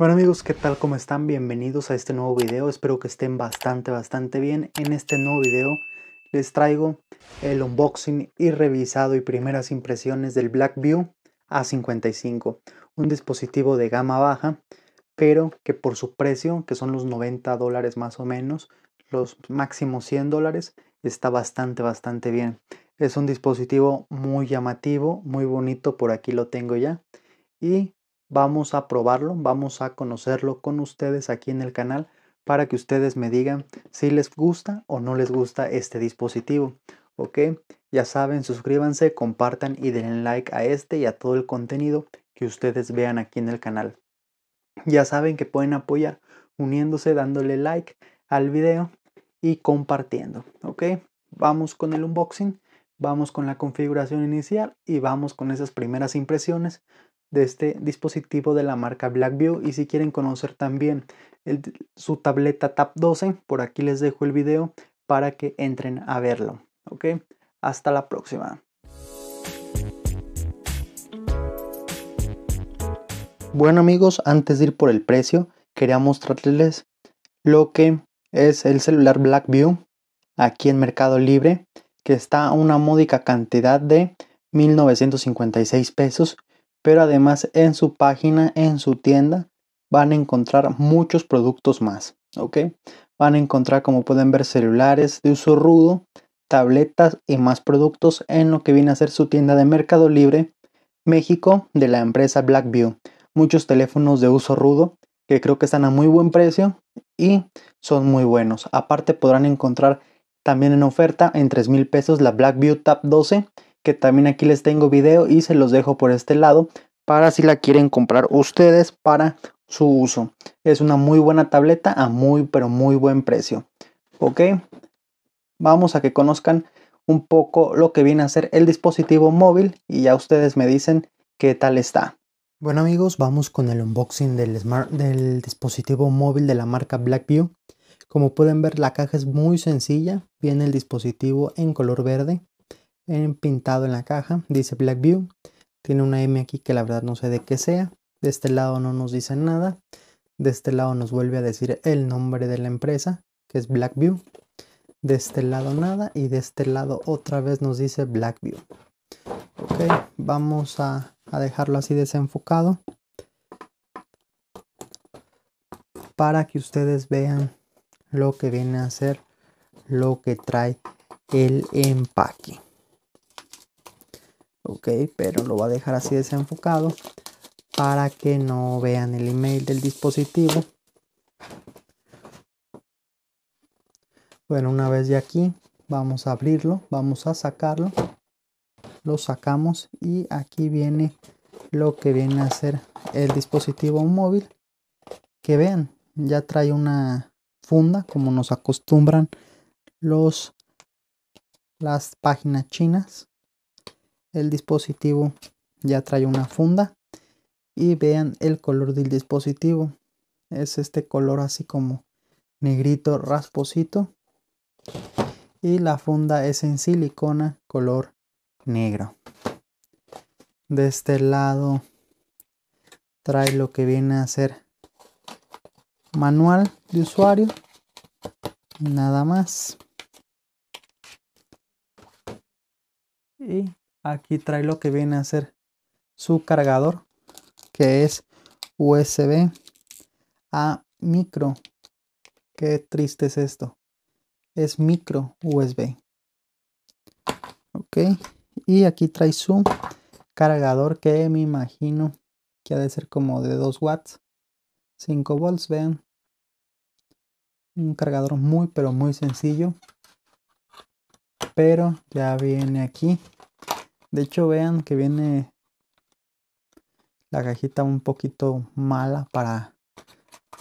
Bueno amigos, ¿qué tal? ¿Cómo están? Bienvenidos a este nuevo video. Espero que estén bastante bien. En este nuevo video les traigo el unboxing y revisado y primeras impresiones del Blackview A55. Un dispositivo de gama baja, pero que por su precio, que son los $90 más o menos, los máximos $100, está bastante bien. Es un dispositivo muy llamativo, muy bonito. Por aquí lo tengo ya. Y vamos a probarlo, vamos a conocerlo con ustedes aquí en el canal para que ustedes me digan si les gusta o no les gusta este dispositivo. Ok, ya saben, suscríbanse, compartan y denle like a este y a todo el contenido que ustedes vean aquí en el canal. Ya saben que pueden apoyar uniéndose, dándole like al video y compartiendo. Ok, vamos con el unboxing, vamos con la configuración inicial y vamos con esas primeras impresiones de este dispositivo de la marca Blackview. Y si quieren conocer también su tableta Tab 12, por aquí les dejo el video para que entren a verlo. Ok, hasta la próxima. Bueno amigos, antes de ir por el precio, quería mostrarles lo que es el celular Blackview aquí en Mercado Libre, que está a una módica cantidad de 1,956 pesos. Pero además en su página, en su tienda, van a encontrar muchos productos más, ¿ok? Van a encontrar, como pueden ver, celulares de uso rudo, tabletas y más productos en lo que viene a ser su tienda de Mercado Libre México de la empresa Blackview. Muchos teléfonos de uso rudo que creo que están a muy buen precio y son muy buenos. Aparte podrán encontrar también en oferta en 3,000 pesos la Blackview Tab 12. Que también aquí les tengo video y se los dejo por este lado para si la quieren comprar ustedes para su uso. Es una muy buena tableta a muy buen precio. Ok, vamos a que conozcan un poco lo que viene a ser el dispositivo móvil y ya ustedes me dicen qué tal está. Bueno amigos, vamos con el unboxing del dispositivo móvil de la marca Blackview. Como pueden ver, la caja es muy sencilla. Viene el dispositivo en color verde pintado en la caja, dice Blackview, tiene una M aquí que la verdad no sé de qué sea. De este lado no nos dice nada, de este lado nos vuelve a decir el nombre de la empresa, que es Blackview, de este lado nada y de este lado otra vez nos dice Blackview. Ok, vamos a dejarlo así desenfocado para que ustedes vean lo que viene a ser lo que trae el empaque. Ok, pero lo voy a dejar así desenfocado para que no vean el email del dispositivo. Bueno, una vez de aquí, vamos a abrirlo, vamos a sacarlo. Lo sacamos y aquí viene lo que viene a ser el dispositivo móvil. Que vean, ya trae una funda como nos acostumbran las páginas chinas. El dispositivo ya trae una funda y vean el color del dispositivo. Es este color así como negrito rasposito y la funda es en silicona color negro. De este lado trae lo que viene a ser manual de usuario, nada más. Y aquí trae lo que viene a ser su cargador, que es USB a micro. Qué triste es esto. Es micro USB. Ok. Y aquí trae su cargador que me imagino que ha de ser como de 2 watts. 5 volts, vean. Un cargador muy sencillo. Pero ya viene aquí. De hecho, vean que viene la cajita un poquito mala para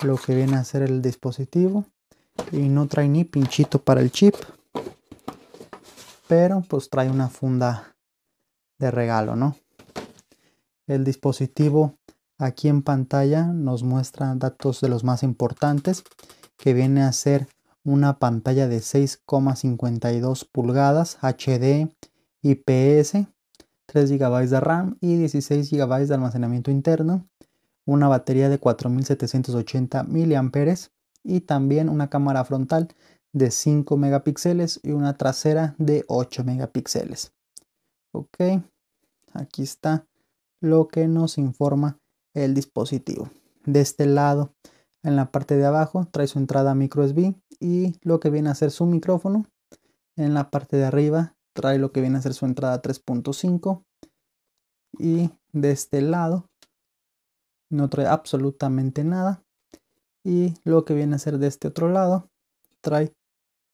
lo que viene a ser el dispositivo. Y no trae ni pinchito para el chip. Pero pues trae una funda de regalo, ¿no? El dispositivo aquí en pantalla nos muestra datos de los más importantes. Que viene a ser una pantalla de 6,52 pulgadas HD IPS. 3 GB de RAM y 16 GB de almacenamiento interno, una batería de 4780 mAh y también una cámara frontal de 5 megapíxeles y una trasera de 8 megapíxeles. Ok, aquí está lo que nos informa el dispositivo. De este lado, en la parte de abajo, trae su entrada micro USB y lo que viene a ser su micrófono. En la parte de arriba trae lo que viene a ser su entrada 3.5 y de este lado no trae absolutamente nada. Y lo que viene a ser de este otro lado trae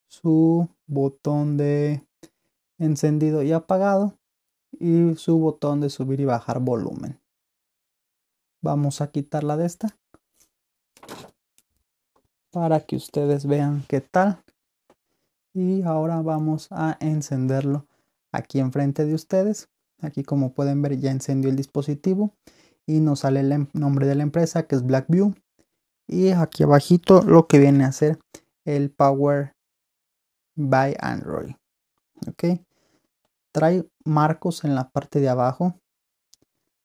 su botón de encendido y apagado y su botón de subir y bajar volumen. Vamos a quitarla de esta para que ustedes vean qué tal. Y ahora vamos a encenderlo aquí enfrente de ustedes. Aquí, como pueden ver, ya encendió el dispositivo y nos sale el nombre de la empresa, que es Blackview, y aquí abajito lo que viene a ser el Power by Android. Ok, trae marcos en la parte de abajo,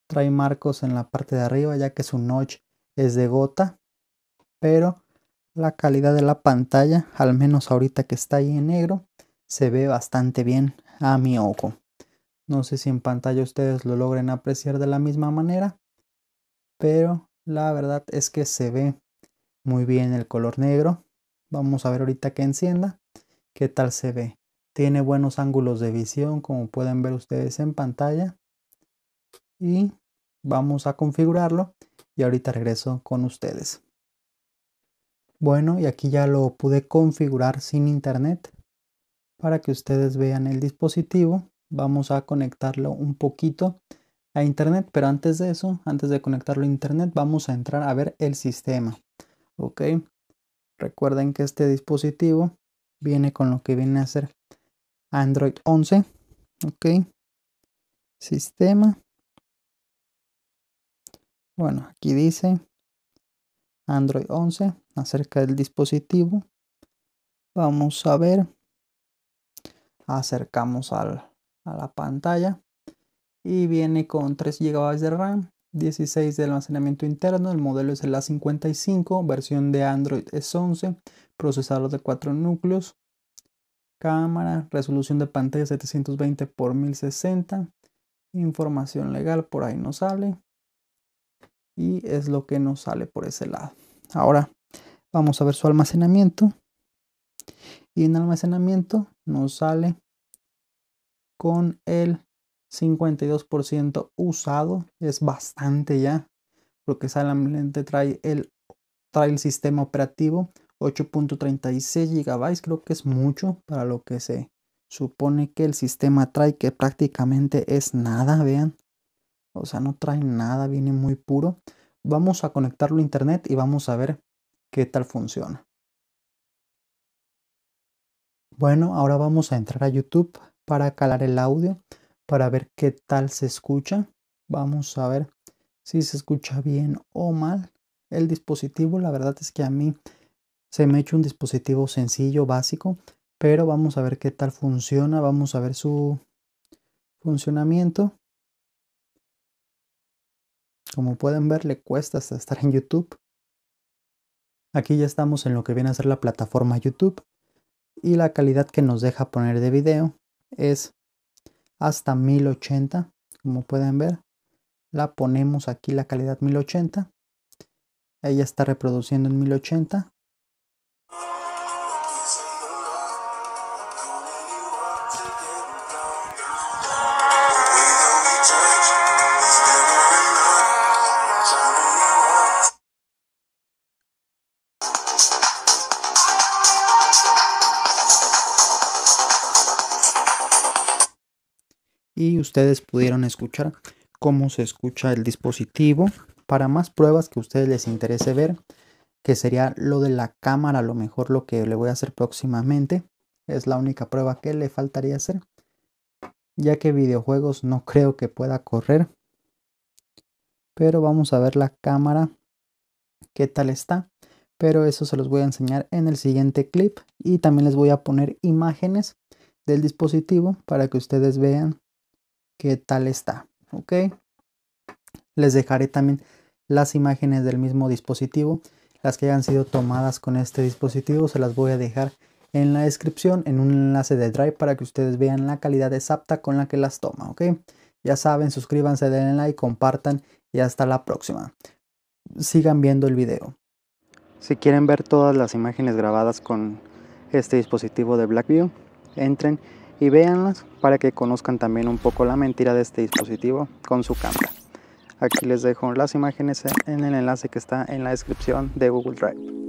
trae marcos en la parte de arriba, ya que su notch es de gota, pero la calidad de la pantalla, al menos ahorita que está ahí en negro, se ve bastante bien a mi ojo. No sé si en pantalla ustedes lo logren apreciar de la misma manera, pero la verdad es que se ve muy bien el color negro. Vamos a ver ahorita que encienda qué tal se ve. Tiene buenos ángulos de visión, como pueden ver ustedes en pantalla. Y vamos a configurarlo y ahorita regreso con ustedes. Bueno, y aquí ya lo pude configurar sin internet para que ustedes vean el dispositivo. Vamos a conectarlo un poquito a internet, pero antes de eso, antes de conectarlo a internet, vamos a entrar a ver el sistema. Ok, recuerden que este dispositivo viene con lo que viene a ser Android 11. Ok, sistema. Bueno, aquí dice Android 11 acerca del dispositivo. Vamos a ver, acercamos a la pantalla y viene con 3 GB de RAM, 16 de almacenamiento interno. El modelo es el A55, versión de Android es 11, procesador de 4 núcleos, cámara, resolución de pantalla 720x1060, información legal por ahí nos sale y es lo que nos sale por ese lado. Ahora vamos a ver su almacenamiento y en almacenamiento nos sale con el 52% usado. Es bastante ya, porque solamente trae el sistema operativo 8.36 GB. Creo que es mucho para lo que se supone que el sistema trae, que prácticamente es nada. Vean, o sea, no trae nada, viene muy puro. Vamos a conectarlo a internet y vamos a ver qué tal funciona. Bueno, ahora vamos a entrar a YouTube para calar el audio, para ver qué tal se escucha. Vamos a ver si se escucha bien o mal el dispositivo. La verdad es que a mí se me ha hecho un dispositivo sencillo, básico, pero vamos a ver qué tal funciona. Vamos a ver su funcionamiento. Como pueden ver, le cuesta hasta estar en YouTube. Aquí ya estamos en lo que viene a ser la plataforma YouTube y la calidad que nos deja poner de video es hasta 1080. Como pueden ver, la ponemos aquí, la calidad 1080. Ella está reproduciendo en 1080. Y ustedes pudieron escuchar cómo se escucha el dispositivo. Para más pruebas que a ustedes les interese ver, que sería lo de la cámara, a lo mejor lo que le voy a hacer próximamente. Es la única prueba que le faltaría hacer, ya que videojuegos no creo que pueda correr. Pero vamos a ver la cámara, qué tal está. Pero eso se los voy a enseñar en el siguiente clip. Y también les voy a poner imágenes del dispositivo para que ustedes vean qué tal está. Ok, les dejaré también las imágenes del mismo dispositivo. Las que hayan sido tomadas con este dispositivo se las voy a dejar en la descripción en un enlace de Drive para que ustedes vean la calidad exacta con la que las toma, ¿ok? Ya saben, suscríbanse, denle like, compartan y hasta la próxima. Sigan viendo el video. Si quieren ver todas las imágenes grabadas con este dispositivo de Blackview, entren y véanlas para que conozcan también un poco la mentira de este dispositivo con su cámara. Aquí les dejo las imágenes en el enlace que está en la descripción de Google Drive.